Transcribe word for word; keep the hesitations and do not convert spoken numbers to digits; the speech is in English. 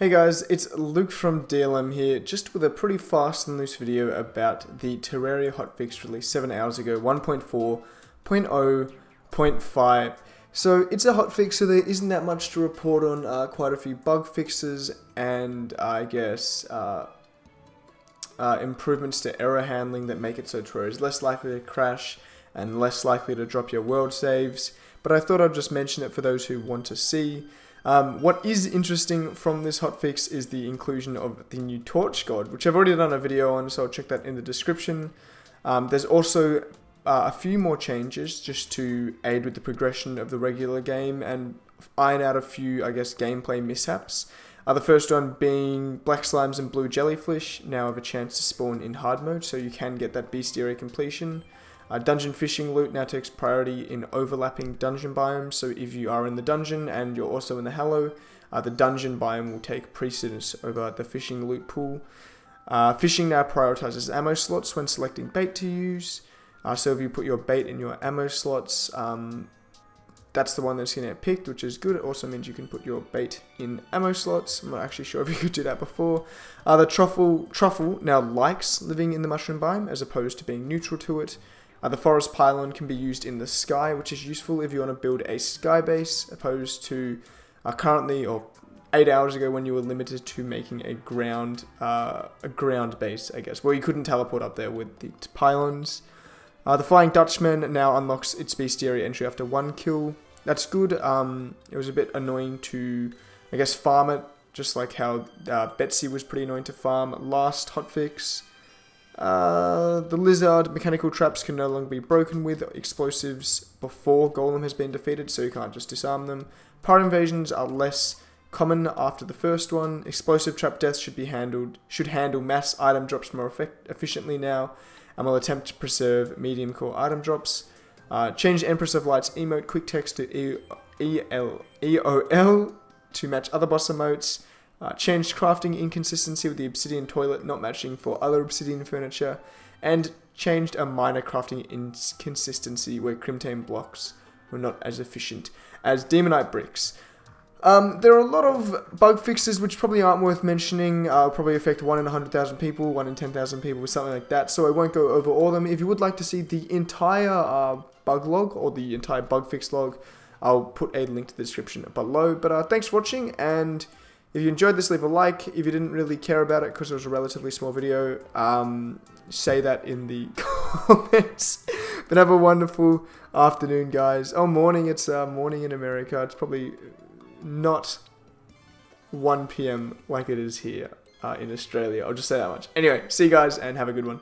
Hey guys, it's Luke from D L M here, just with a pretty fast and loose video about the Terraria hotfix released seven hours ago, one point four point oh point five. So it's a hotfix, so there isn't that much to report on, uh, quite a few bug fixes and I guess uh, uh, improvements to error handling that make it so Terraria is less likely to crash and less likely to drop your world saves. But I thought I'd just mention it for those who want to see. Um, what is interesting from this hotfix is the inclusion of the new Torch God, which I've already done a video on, so I'll check that in the description. Um, there's also uh, a few more changes just to aid with the progression of the regular game and iron out a few, I guess, gameplay mishaps. Uh, the first one being Black Slimes and Blue Jellyfish now have a chance to spawn in hard mode, so you can get that bestiary completion. Uh, dungeon fishing loot now takes priority in overlapping dungeon biomes, so if you are in the dungeon and you're also in the Hallow, uh, the dungeon biome will take precedence over the fishing loot pool. Uh, fishing now prioritizes ammo slots when selecting bait to use, uh, so if you put your bait in your ammo slots, um, that's the one that's going to get picked, which is good. It also means you can put your bait in ammo slots. I'm not actually sure if you could do that before. Uh, the truffle, truffle now likes living in the mushroom biome as opposed to being neutral to it. Uh, the forest pylon can be used in the sky, which is useful if you want to build a sky base, opposed to uh, currently, or eight hours ago, when you were limited to making a ground uh, a ground base, I guess. Well, you couldn't teleport up there with the pylons. Uh, the Flying Dutchman now unlocks its bestiary entry after one kill. That's good. Um, it was a bit annoying to, I guess, farm it, just like how uh, Betsy was pretty annoying to farm last hotfix. Uh, the Lizard mechanical traps can no longer be broken with explosives before Golem has been defeated, so you can't just disarm them. Pirate invasions are less common after the first one. Explosive trap deaths should be handled should handle mass item drops more effect efficiently now, and will attempt to preserve medium core item drops. Uh, change Empress of Light's emote quick text to e e l e o l to match other boss emotes. Uh, changed crafting inconsistency with the obsidian toilet not matching for other obsidian furniture, and changed a minor crafting inconsistency where crimtane blocks were not as efficient as demonite bricks. Um, there are a lot of bug fixes which probably aren't worth mentioning, uh, probably affect one in one hundred thousand people, one in ten thousand people, something like that, so I won't go over all of them. If you would like to see the entire uh, bug log, or the entire bug fix log, I'll put a link to the description below, but uh, thanks for watching, and if you enjoyed this, leave a like. If you didn't really care about it because it was a relatively small video, um, say that in the comments. But have a wonderful afternoon, guys. Oh, morning. It's uh, morning in America. It's probably not one p m like it is here uh, in Australia. I'll just say that much. Anyway, see you guys and have a good one.